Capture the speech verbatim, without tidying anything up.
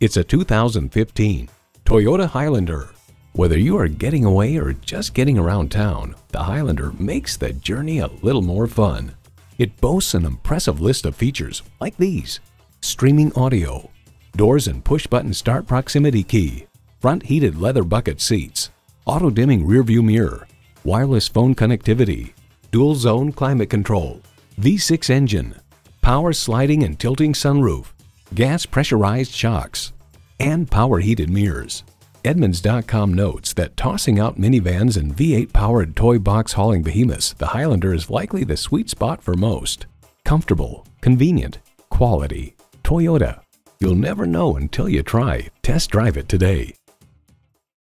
It's a two thousand fifteen Toyota Highlander. Whether you are getting away or just getting around town, the Highlander makes the journey a little more fun. It boasts an impressive list of features like these: streaming audio, doors and push-button start proximity key, front heated leather bucket seats, auto-dimming rearview mirror, wireless phone connectivity, dual-zone climate control, V six engine, power sliding and tilting sunroof, gas pressurized shocks, and power heated mirrors. Edmunds dot com notes that tossing out minivans and V eight powered toy box hauling behemoths, the Highlander is likely the sweet spot for most. Comfortable, convenient, quality. Toyota. You'll never know until you try. Test drive it today.